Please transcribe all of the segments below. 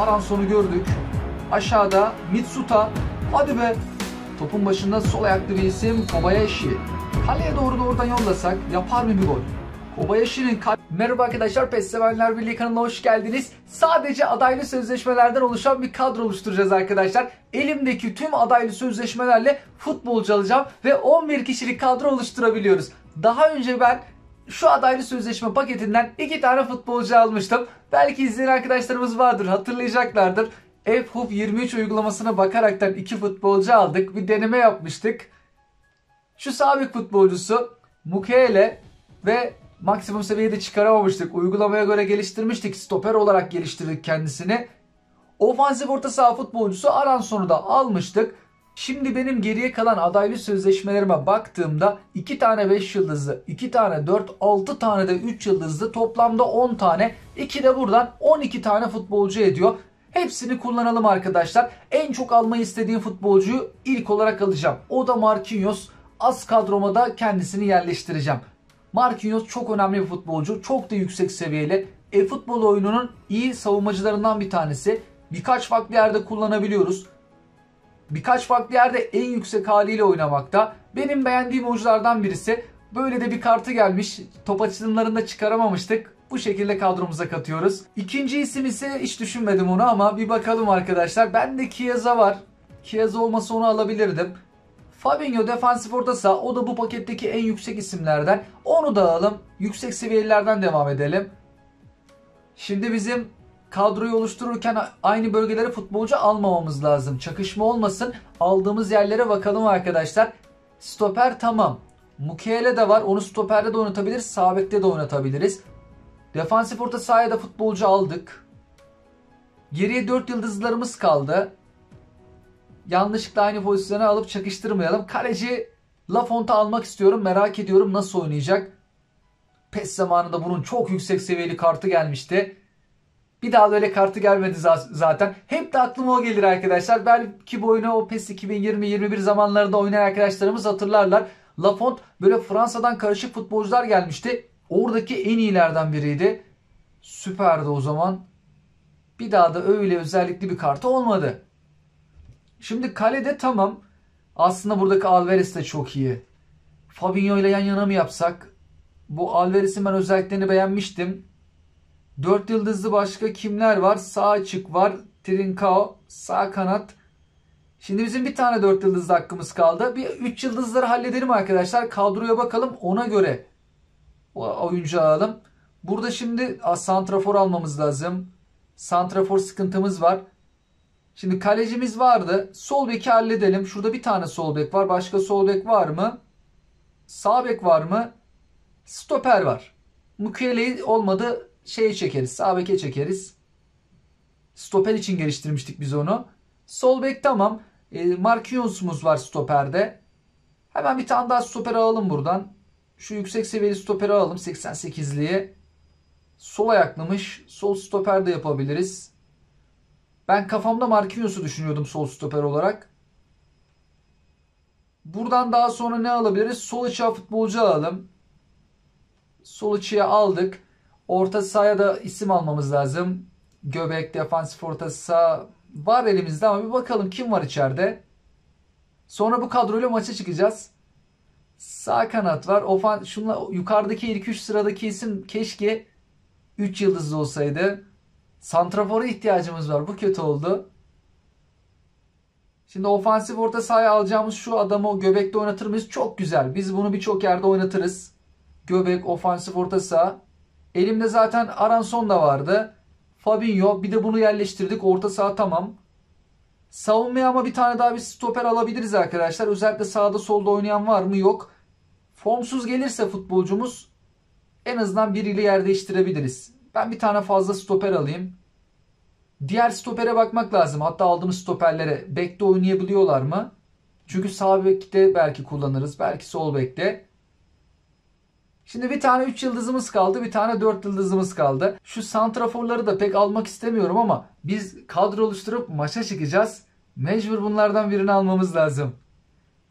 Aranson'u gördük. Aşağıda Mitsuta. Hadi be. Topun başında sol ayaklı bir isim Kobayashi. Kaleye doğru da oradan yollasak yapar mı bir gol? Kobayashi'nin Merhaba arkadaşlar, Pessemenlerbirliği kanalına hoş geldiniz. Sadece adaylı sözleşmelerden oluşan bir kadro oluşturacağız arkadaşlar. Elimdeki tüm adaylı sözleşmelerle futbolcu alacağım ve 11 kişilik kadro oluşturabiliyoruz. Daha önce ben şu adaylı sözleşme paketinden 2 tane futbolcu almıştım. Belki izleyen arkadaşlarımız vardır, hatırlayacaklardır. FHub 23 uygulamasına bakaraktan 2 futbolcu aldık. Bir deneme yapmıştık. Şu sabit futbolcusu Mukiele ve maksimum seviyede çıkaramamıştık. Uygulamaya göre geliştirmiştik. Stoper olarak geliştirdik kendisini. Ofansif orta saha futbolcusu Aranson'u da almıştık. Şimdi benim geriye kalan adaylı sözleşmelerime baktığımda 2 tane 5 yıldızlı, 2 tane 4, 6 tane de 3 yıldızlı, toplamda 10 tane, 2 de buradan 12 tane futbolcu ediyor. Hepsini kullanalım arkadaşlar. En çok almayı istediğim futbolcuyu ilk olarak alacağım. O da Marquinhos. Az kadroma da kendisini yerleştireceğim. Marquinhos çok önemli bir futbolcu. Çok da yüksek seviyeli. E-futbol oyununun iyi savunmacılarından bir tanesi. Birkaç farklı yerde kullanabiliyoruz. Birkaç farklı yerde en yüksek haliyle oynamakta. Benim beğendiğim oyunculardan birisi. Böyle de bir kartı gelmiş. Top açılımlarında çıkaramamıştık. Bu şekilde kadromuza katıyoruz. İkinci isim ise hiç düşünmedim onu ama bir bakalım arkadaşlar. Bende Chiesa var. Chiesa olmasa onu alabilirdim. Fabinho defansif orta saha. O da bu paketteki en yüksek isimlerden. Onu da alalım. Yüksek seviyelerden devam edelim. Şimdi bizim kadroyu oluştururken aynı bölgelere futbolcu almamamız lazım. Çakışma olmasın. Aldığımız yerlere bakalım arkadaşlar. Stoper tamam. Mukiele de var. Onu stoperde de oynatabiliriz. Sağ bekte de oynatabiliriz. Defansif orta sahaya da futbolcu aldık. Geriye 4 yıldızlarımız kaldı. Yanlışlıkla aynı pozisyonu alıp çakıştırmayalım. Kaleci Lafont'u almak istiyorum. Merak ediyorum nasıl oynayacak. PES zamanında bunun çok yüksek seviyeli kartı gelmişti. Bir daha böyle kartı gelmedi zaten. Hep de aklıma o gelir arkadaşlar. Belki bu oyunu o PES 2020-21 zamanlarında oynayan arkadaşlarımız hatırlarlar. Lafont böyle Fransa'dan karışık futbolcular gelmişti. Oradaki en iyilerden biriydi. Süperdi o zaman. Bir daha da öyle özellikli bir kartı olmadı. Şimdi kalede tamam. Aslında buradaki Alvarez de çok iyi. Fabinho ile yan yana mı yapsak? Bu Alvarez'in ben özelliklerini beğenmiştim. 4 yıldızlı başka kimler var? Sağ açık var. Trincao. Sağ kanat. Şimdi bizim bir tane 4 yıldızlı hakkımız kaldı. Bir 3 yıldızları halledelim arkadaşlar. Kadroya bakalım. Ona göre oyuncu alalım. Burada şimdi santrafor almamız lazım. Santrafor sıkıntımız var. Şimdi kalecimiz vardı. Sol beki halledelim. Şurada bir tane sol bek var. Başka sol bek var mı? Sağ bek var mı? Stoper var. Mukiele'yi olmadı şeye çekeriz. Sağ beke çekeriz. Stoper için geliştirmiştik biz onu. Sol bek tamam. Marquinhos'umuz var stoperde. Hemen bir tane daha stoper alalım buradan. Şu yüksek seviyeli stoperi alalım. 88'liye. Sol ayaklamış. Sol stoper de yapabiliriz. Ben kafamda Marquinhos'u düşünüyordum sol stoper olarak. Buradan daha sonra ne alabiliriz? Sol açığa futbolcu alalım. Sol açığa aldık. Orta sahaya da isim almamız lazım. Göbek, defansif orta saha var elimizde ama bir bakalım kim var içeride. Sonra bu kadroyla maça çıkacağız. Sağ kanat var. Şunla, yukarıdaki ilk 3 sıradaki isim keşke 3 yıldızlı olsaydı. Santrafor'a ihtiyacımız var. Bu kötü oldu. Şimdi ofansif orta sahaya alacağımız şu adamı o göbekte oynatır mıyız? Çok güzel. Biz bunu birçok yerde oynatırız. Göbek, ofansif orta saha. Elimde zaten Aranson da vardı. Fabinho. Bir de bunu yerleştirdik. Orta saha tamam. Savunmaya ama bir tane daha bir stoper alabiliriz arkadaşlar. Özellikle sağda solda oynayan var mı? Yok. Formsuz gelirse futbolcumuz en azından biriyle yer değiştirebiliriz. Ben bir tane fazla stoper alayım. Diğer stopere bakmak lazım. Hatta aldığımız stoperlere bekte oynayabiliyorlar mı? Çünkü sağ bekte belki kullanırız. Belki sol bekte. Şimdi bir tane 3 yıldızımız kaldı. Bir tane 4 yıldızımız kaldı. Şu santraforları da pek almak istemiyorum ama biz kadro oluşturup maça çıkacağız. Mecbur bunlardan birini almamız lazım.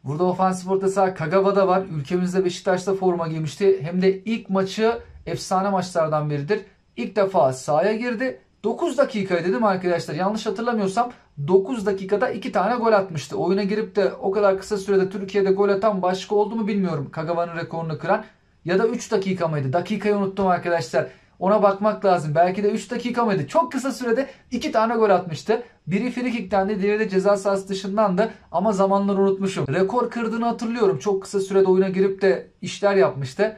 Burada ofansif orta saha Kagawa da var. Ülkemizde Beşiktaş'ta forma giymişti. Hem de ilk maçı efsane maçlardan biridir. İlk defa sahaya girdi. 9 dakikaya dedim arkadaşlar. Yanlış hatırlamıyorsam 9 dakikada 2 tane gol atmıştı. Oyuna girip de o kadar kısa sürede Türkiye'de gol atan başka oldu mu bilmiyorum. Kagawa'nın rekorunu kıran. Ya da 3 dakika mıydı? Dakikayı unuttum arkadaşlar. Ona bakmak lazım. Belki de 3 dakika mıydı? Çok kısa sürede 2 tane gol atmıştı. Biri frikikten de diğeri de ceza sahası dışından da, ama zamanları unutmuşum. Rekor kırdığını hatırlıyorum. Çok kısa sürede oyuna girip de işler yapmıştı.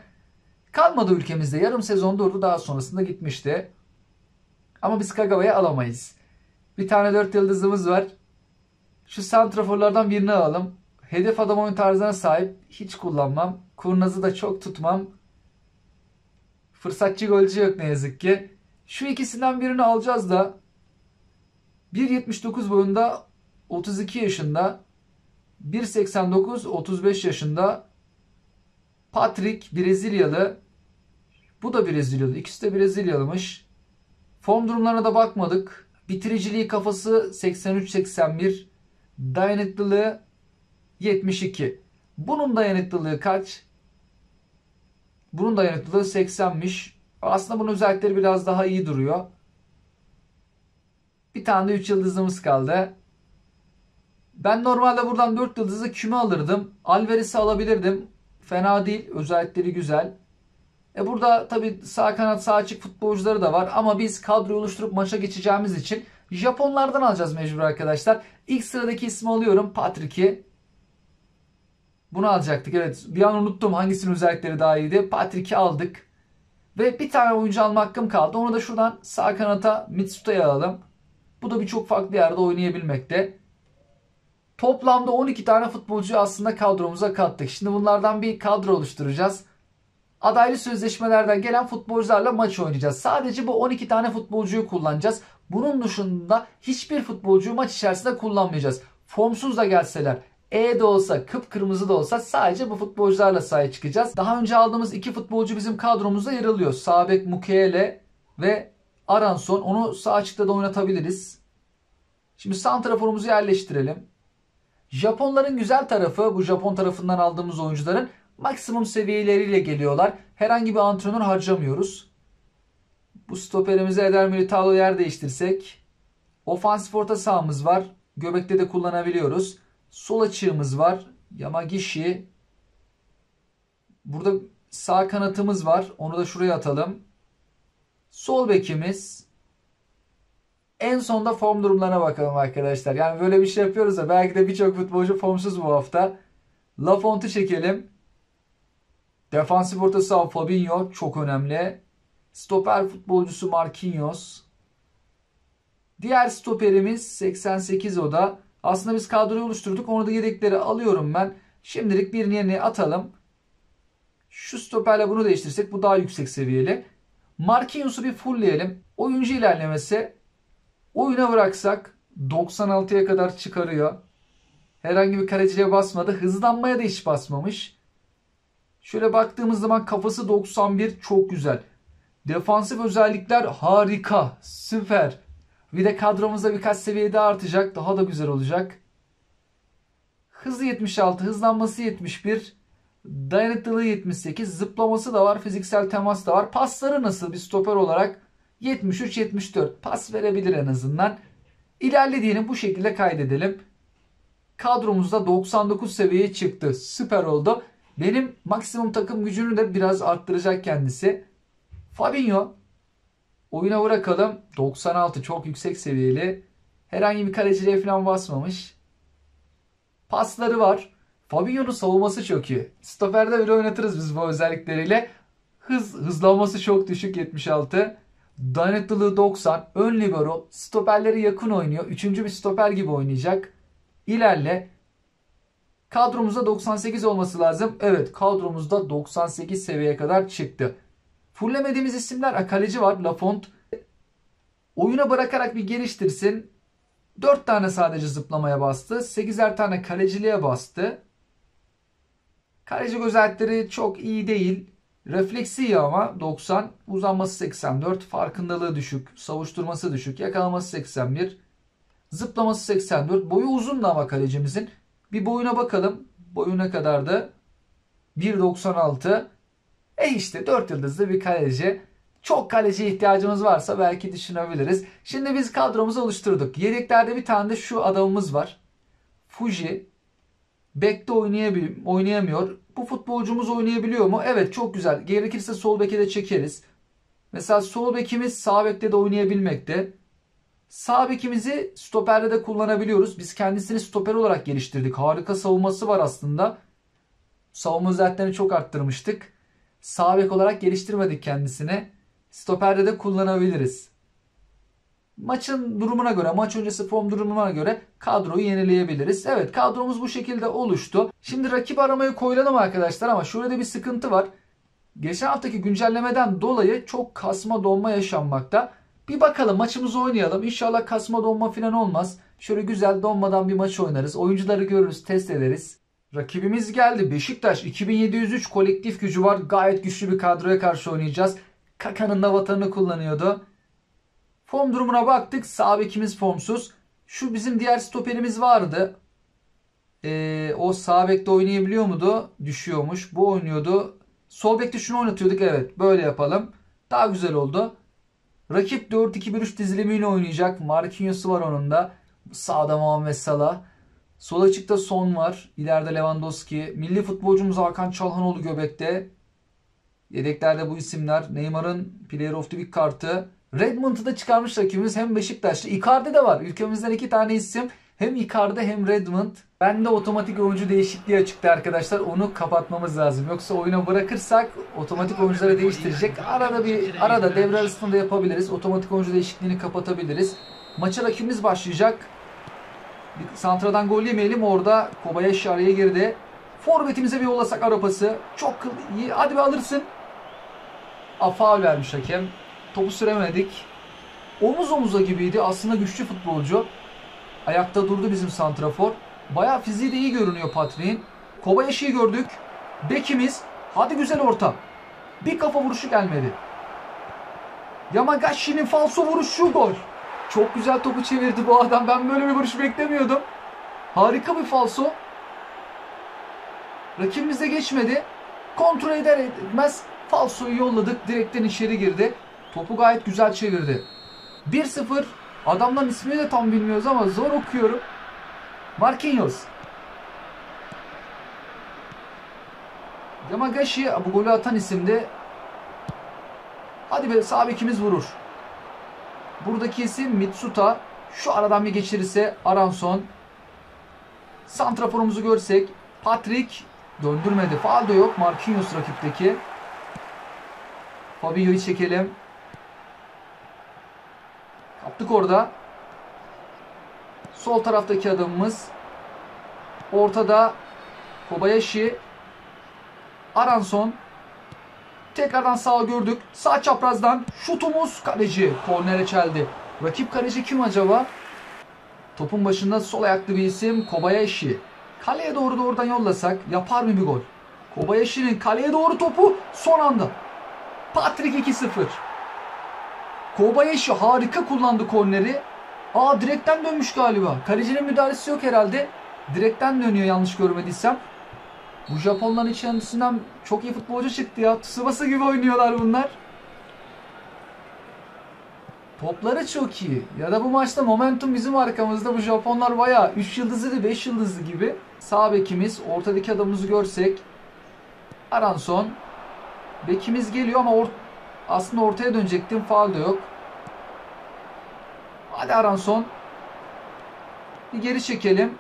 Kalmadı ülkemizde. Yarım sezon durdu. Daha sonrasında gitmişti. Ama biz Kagawa'yı alamayız. Bir tane 4 yıldızımız var. Şu santraforlardan birini alalım. Hedef adam oyun tarzına sahip. Hiç kullanmam. Kurnazı da çok tutmam. Fırsatçı golcü yok ne yazık ki. Şu ikisinden birini alacağız da. 1.79 boyunda, 32 yaşında. 1.89, 35 yaşında. Patrick Brezilyalı. Bu da Brezilyalı. İkisi de Brezilyalımış. Form durumlarına da bakmadık. Bitiriciliği kafası 83-81. Dayanıklılığı 72. Bunun dayanıklılığı kaç? Bunun dayanıklılığı 80'miş. Aslında bunun özellikleri biraz daha iyi duruyor. Bir tane de 3 yıldızımız kaldı. Ben normalde buradan 4 yıldızı kime alırdım? Alvarez'i alabilirdim. Fena değil. Özellikleri güzel. Burada tabi sağ kanat, sağ açık futbolcuları da var ama biz kadro oluşturup maça geçeceğimiz için Japonlardan alacağız mecbur arkadaşlar. İlk sıradaki ismi alıyorum, Patrick'i. Bunu alacaktık, evet, bir an unuttum hangisinin özellikleri daha iyiydi. Patrick'i aldık ve bir tane oyuncu alma hakkım kaldı. Onu da şuradan sağ kanata Mitsuta'yı alalım. Bu da birçok farklı yerde oynayabilmekte. Toplamda 12 tane futbolcuyu aslında kadromuza kattık. Şimdi bunlardan bir kadro oluşturacağız. Adaylı sözleşmelerden gelen futbolcularla maç oynayacağız. Sadece bu 12 tane futbolcuyu kullanacağız. Bunun dışında hiçbir futbolcuyu maç içerisinde kullanmayacağız. Formsuz da gelseler, de olsa, kıpkırmızı da olsa sadece bu futbolcularla sahaya çıkacağız. Daha önce aldığımız 2 futbolcu bizim kadromuzda yer alıyor. Sağ bek Mukiele ve Aranson. Onu sağ açıkta da oynatabiliriz. Şimdi santraforumuzu yerleştirelim. Japonların güzel tarafı, bu Japon tarafından aldığımız oyuncuların maksimum seviyeleriyle geliyorlar. Herhangi bir antrenör harcamıyoruz. Bu stoperimize Eder Militao yer değiştirsek. Ofansif orta sahamız var. Göbekte de kullanabiliyoruz. Sol açığımız var. Yamagishi. Burada sağ kanatımız var. Onu da şuraya atalım. Sol bekimiz. En sonda form durumlarına bakalım arkadaşlar. Yani böyle bir şey yapıyoruz da belki de birçok futbolcu formsuz bu hafta. Lafont'u çekelim. Defansif orta saha Fabinho çok önemli. Stoper futbolcusu Marquinhos. Diğer stoperimiz 88, o da. Aslında biz kadroyu oluşturduk. Onu da yedekleri alıyorum ben. Şimdilik birini yerine atalım. Şu stoperle bunu değiştirsek bu daha yüksek seviyeli. Marquinhos'u bir fullleyelim. Oyuncu ilerlemesi oyuna bıraksak 96'ya kadar çıkarıyor. Herhangi bir kaleciye basmadı. Hızlanmaya da hiç basmamış. Şöyle baktığımız zaman kafası 91, çok güzel. Defansif özellikler harika, süper. Bir de kadromuzda birkaç seviye daha artacak, daha da güzel olacak. Hızı 76, hızlanması 71, dayanıklılığı 78, zıplaması da var, fiziksel temas da var. Pasları nasıl bir stoper olarak? 73-74 pas verebilir en azından. İlerle diyelim, bu şekilde kaydedelim. Kadromuzda 99 seviyeye çıktı, süper oldu. Benim maksimum takım gücünü de biraz arttıracak kendisi. Fabinho oyuna bırakalım. 96, çok yüksek seviyeli. Herhangi bir kaleciliğe falan basmamış. Pasları var. Fabinho'nun savunması çok iyi. Stoperde bile oynatırız biz bu özellikleriyle. Hızlanması çok düşük, 76. Dayanıklılığı 90. Ön libero. Stoperlere yakın oynuyor. 3. bir stoper gibi oynayacak. İlerle. Kadromuzda 98 olması lazım. Evet, kadromuzda 98 seviyeye kadar çıktı. Fullemediğimiz isimler, kaleci var Lafont. Oyuna bırakarak bir geliştirsin. 4 tane sadece zıplamaya bastı. 8'er tane kaleciliğe bastı. Kaleci özellikleri çok iyi değil. Refleksi iyi ama 90. Uzanması 84. Farkındalığı düşük. Savuşturması düşük. Yakalaması 81. Zıplaması 84. Boyu uzun da ama kalecimizin. Bir boyuna bakalım. Boyuna kadardı. 1.96. İşte 4 yıldızlı bir kaleci. çok kaleciye ihtiyacımız varsa belki düşünebiliriz. Şimdi biz kadromuzu oluşturduk. Yedeklerde bir tane de şu adamımız var. Fuji. Bek'te oynayamıyor. Bu futbolcumuz oynayabiliyor mu? Evet, çok güzel. Gerekirse sol beke de çekeriz. Mesela sol bekimiz sağ bekte de oynayabilmekte. Sağ bekimizi stoperde de kullanabiliyoruz. Biz kendisini stoper olarak geliştirdik. Harika savunması var aslında. Savunma özelliklerini çok arttırmıştık. Sağ bek olarak geliştirmedik kendisini. Stoperde de kullanabiliriz. Maçın durumuna göre, maç öncesi form durumuna göre kadroyu yenileyebiliriz. Evet, kadromuz bu şekilde oluştu. Şimdi rakip aramaya koyulalım arkadaşlar, ama şurada bir sıkıntı var. Geçen haftaki güncellemeden dolayı çok kasma donma yaşanmakta. Bir bakalım, maçımızı oynayalım. İnşallah kasma donma falan olmaz. Şöyle güzel donmadan bir maç oynarız. Oyuncuları görürüz, test ederiz. Rakibimiz geldi. Beşiktaş. 2703 kolektif gücü var. Gayet güçlü bir kadroya karşı oynayacağız. Kaka'nın da vatanını kullanıyordu. Form durumuna baktık. Sağ bekimiz formsuz. Şu bizim diğer stoperimiz vardı. O sağ bekte oynayabiliyor muydu? Düşüyormuş. Bu oynuyordu. Sol bekte şunu oynatıyorduk. Evet, böyle yapalım. Daha güzel oldu. Rakip 4-2-1-3 dizilimiyle oynayacak. Marquinhos'u var onun da. Sağda Muhammed Salah. Sol açıkta Son var. İleride Lewandowski. Milli futbolcumuz Hakan Çalhanoğlu göbekte. Yedeklerde bu isimler. Neymar'ın Player of the Week kartı. Redmond'u da çıkarmış rakibimiz. Hem Beşiktaşlı. Icardi de var. Ülkemizden iki tane isim. Hem Icardi hem Redmond. Ben de otomatik oyuncu değişikliği açıktı arkadaşlar. Onu kapatmamız lazım. Yoksa oyuna bırakırsak otomatik oyuncuları değiştirecek. Arada devre arasında da yapabiliriz. Otomatik oyuncu değişikliğini kapatabiliriz. Maça rakibimiz başlayacak. Santra'dan gol yemeyelim. Orada Kobayashi araya girdi. Forvetimize bir yollasak arapası. Çok iyi. Hadi be, alırsın. Faul vermiş hakem. Topu süremedik. Omuz omuza gibiydi. Aslında güçlü futbolcu. Ayakta durdu bizim santrafor. Bayağı fiziği de iyi görünüyor Patrick'in. Kobayashi'yi gördük. Bekimiz. Hadi güzel orta. Bir kafa vuruşu gelmedi. Yamagashi'nin falso vuruşu gol. Çok güzel topu çevirdi bu adam. Ben böyle bir vuruş beklemiyordum. Harika bir falso. Rakibimiz de geçmedi. Kontrol eder etmez falsoyu yolladık. Direkten içeri girdi. Topu gayet güzel çevirdi. 1-0. Adamların ismini de tam bilmiyoruz ama zor okuyorum. Marquinhos. Yamagishi bu golü atan isimdi. Hadi be, sağ bekimiz vurur. Buradaki isim Mitsuta. Şu aradan bir geçirirse Aranson. Santraforumuzu görsek. Patrick döndürmedi. Faul de yok. Marquinhos rakipteki. Fabinho'yu çekelim. Kaptık orada. Sol taraftaki adamımız. Ortada Kobayashi. Aranson. Tekrardan sağa gördük. Sağ çaprazdan şutumuz, kaleci kornere çeldi. Rakip kaleci kim acaba? Topun başında sol ayaklı bir isim Kobayashi. Kaleye doğru doğrudan yollasak yapar mı bir gol? Kobayashi'nin kaleye doğru topu son anda. Patrick 2-0. Kobayashi harika kullandı korneri. Direkten dönmüş galiba. Kalecinin müdahalesi yok herhalde. Direkten dönüyor yanlış görmediysem. Bu Japonların içerisinden çok iyi futbolcu çıktı ya. Tsubasa gibi oynuyorlar bunlar. Topları çok iyi. Ya da bu maçta momentum bizim arkamızda. Bu Japonlar bayağı 3 yıldızlı 5 yıldızlı gibi. Sağ bekimiz. Ortadaki adamımızı görsek. Aranson. Bekimiz geliyor ama aslında ortaya dönecektim. Faul da yok. Hadi Aranson. Bir geri çekelim.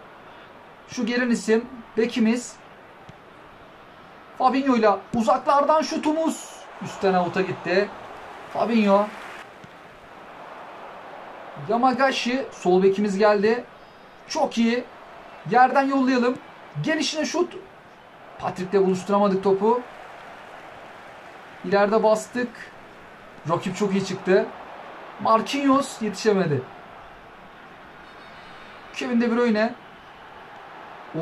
Şu gelen isim. Bekimiz. Fabinho ile uzaklardan şutumuz. Üstten avuta gitti. Fabinho. Yamagishi. Sol bekimiz geldi. Çok iyi. Yerden yollayalım. Gelişine şut. Patrick'le buluşturamadık topu. İleride bastık. Rakip çok iyi çıktı. Marquinhos yetişemedi. Kevin De Bruyne.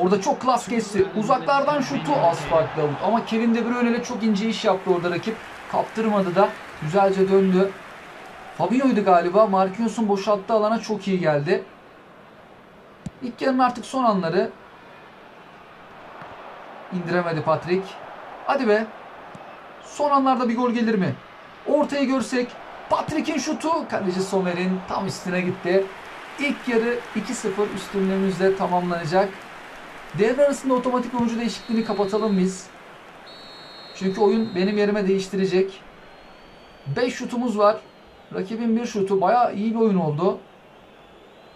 Orada çok klas kesti. Uzaklardan şutu az farklı ama Kevin De Bruyne ile çok ince iş yaptı orada rakip. Kaptırmadı da. Güzelce döndü. Fabinho'ydu galiba. Marquinhos'un boşalttığı alana çok iyi geldi. İlk yarının artık son anları. İndiremedi Patrick. Hadi be. Son anlarda bir gol gelir mi? Ortayı görsek Patrick'in şutu, kaleci Sommer'in tam üstüne gitti. İlk yarı 2-0 üstünlüğümüzle tamamlanacak. Devre arasında otomatik oyuncu değişikliğini kapatalım biz. Çünkü oyun benim yerime değiştirecek. 5 şutumuz var. Rakibin bir şutu, bayağı iyi bir oyun oldu.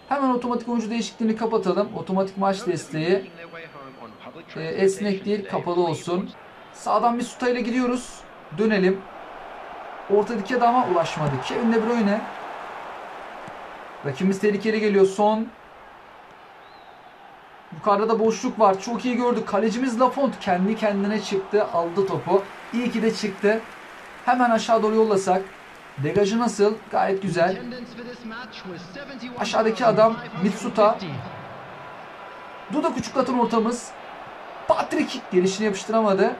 Hemen otomatik oyuncu değişikliğini kapatalım. Otomatik maç desteği. Esnek değil, kapalı olsun. Sağdan Mitsuta ile gidiyoruz. Dönelim. Ortadaki adama ulaşmadık. Kevin De Bruyne. Rakibimiz tehlikeli geliyor. Son. Yukarıda da boşluk var. Çok iyi gördük. Kalecimiz Lafont kendi kendine çıktı. Aldı topu. İyi ki de çıktı. Hemen aşağı doğru yollasak. Degajı nasıl? Gayet güzel. Aşağıdaki adam Mitsuta. Duda küçüklatın ortamız. Patrick gelişini yapıştıramadı.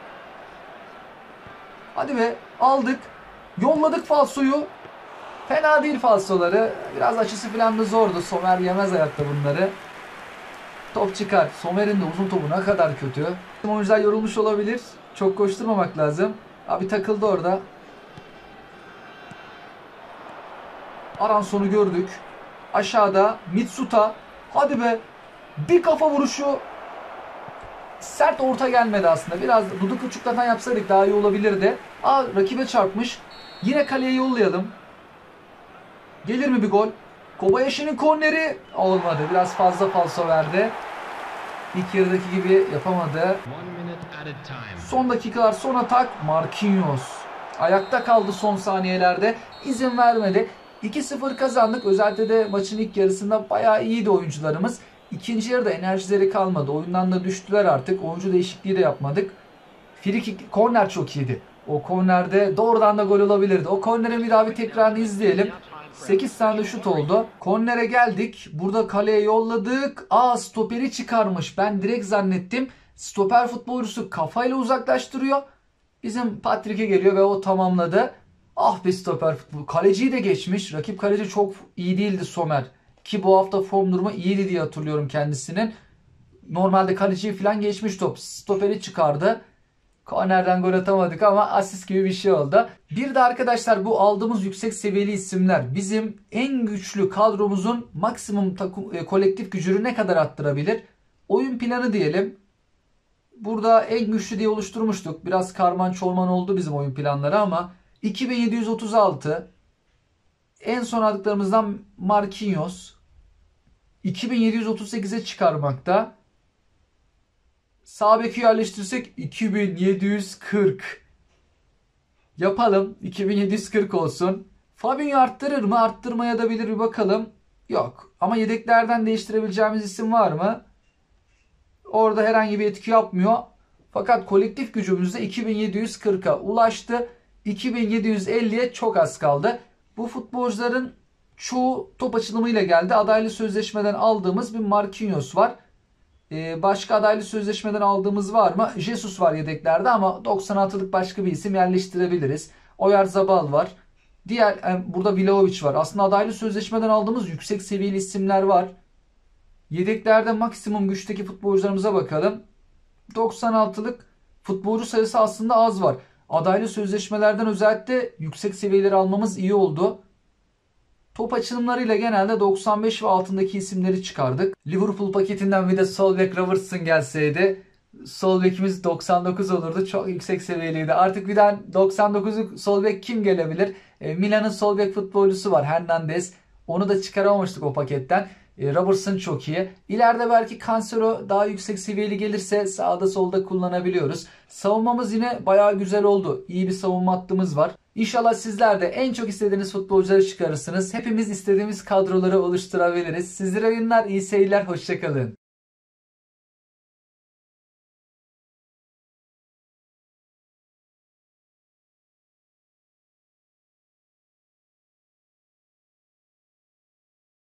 Hadi be. Aldık. Yolladık falsoyu. Fena değil falsoları. Biraz açısı falan da zordu. Sommer yemez hayatta bunları. Top çıkar. Sommer'in de uzun topu ne kadar kötü. Oyuncular yorulmuş olabilir. Çok koşturmamak lazım. Abi takıldı orada. Aranson'u gördük. Aşağıda Mitsuta. Hadi be. Bir kafa vuruşu. Sert orta gelmedi aslında. Biraz duduk uçuklatan yapsaydık daha iyi olabilirdi. Aa, rakibe çarpmış. Yine kaleye yollayalım. Gelir mi bir gol? Kobayashi'nin korneri olmadı. Biraz fazla falso verdi. İlk yarıdaki gibi yapamadı. Son dakikalar, son atak. Marquinhos. Ayakta kaldı son saniyelerde. İzin vermedi. 2-0 kazandık. Özellikle de maçın ilk yarısında bayağı iyiydi oyuncularımız. İkinci yarıda enerjileri kalmadı. Oyundan da düştüler artık. Oyuncu değişikliği de yapmadık. Frikik, korner çok iyiydi. O kornerde doğrudan da gol olabilirdi. O kornerin bir daha bir tekrarını izleyelim. 8 tane şut oldu. Kornere geldik. Burada kaleye yolladık. Aa, stoperi çıkarmış. Ben direkt zannettim. Stoper futbolcusu kafayla uzaklaştırıyor. Bizim Patrick'e geliyor ve o tamamladı. Ah be stoper futbol. Kaleciyi de geçmiş. Rakip kaleci çok iyi değildi Sommer. Ki bu hafta form durumu iyiydi diye hatırlıyorum kendisinin. Normalde kaleciyi falan geçmiş top. Stoperi çıkardı. Kornerden gol atamadık ama asist gibi bir şey oldu. Bir de arkadaşlar bu aldığımız yüksek seviyeli isimler bizim en güçlü kadromuzun maksimum takım kolektif gücünü ne kadar arttırabilir? Oyun planı diyelim. Burada en güçlü diye oluşturmuştuk. Biraz karman çorman oldu bizim oyun planları ama 2736 en son aldıklarımızdan Marquinhos 2738'e çıkarmakta. Sağ beki yerleştirsek 2740 yapalım. 2740 olsun. Fabinho arttırır mı? Arttırmaya da bilir, bir bakalım. Yok. Ama yedeklerden değiştirebileceğimiz isim var mı? Orada herhangi bir etki yapmıyor. Fakat kolektif gücümüz de 2740'a ulaştı. 2750'ye çok az kaldı. Bu futbolcuların çoğu top açılımıyla geldi. Adaylı sözleşmeden aldığımız bir Marquinhos var. Başka adaylı sözleşmeden aldığımız var mı? Jesus var yedeklerde ama 96'lık başka bir isim yerleştirebiliriz. Oyarzabal var. Diğer burada Viloviç var. Aslında adaylı sözleşmeden aldığımız yüksek seviyeli isimler var. Yedeklerde maksimum güçteki futbolcularımıza bakalım. 96'lık futbolcu sayısı aslında az var. Adaylı sözleşmelerden özellikle yüksek seviyeleri almamız iyi oldu. Top açılımlarıyla genelde 95 ve altındaki isimleri çıkardık. Liverpool paketinden bir de sol bek Robertson gelseydi sol bekimiz 99 olurdu. Çok yüksek seviyeliydi. Artık bir daha 99'luk sol bek kim gelebilir? Milan'ın sol bek futbolcusu var, Hernandez. Onu da çıkaramamıştık o paketten. Robertson çok iyi. İleride belki Cancelo daha yüksek seviyeli gelirse sağda solda kullanabiliyoruz. Savunmamız yine bayağı güzel oldu. İyi bir savunma hattımız var. İnşallah sizler de en çok istediğiniz futbolcuları çıkarırsınız. Hepimiz istediğimiz kadroları oluşturabiliriz. Sizlere yayınlar, iyi seyirler, hoşçakalın.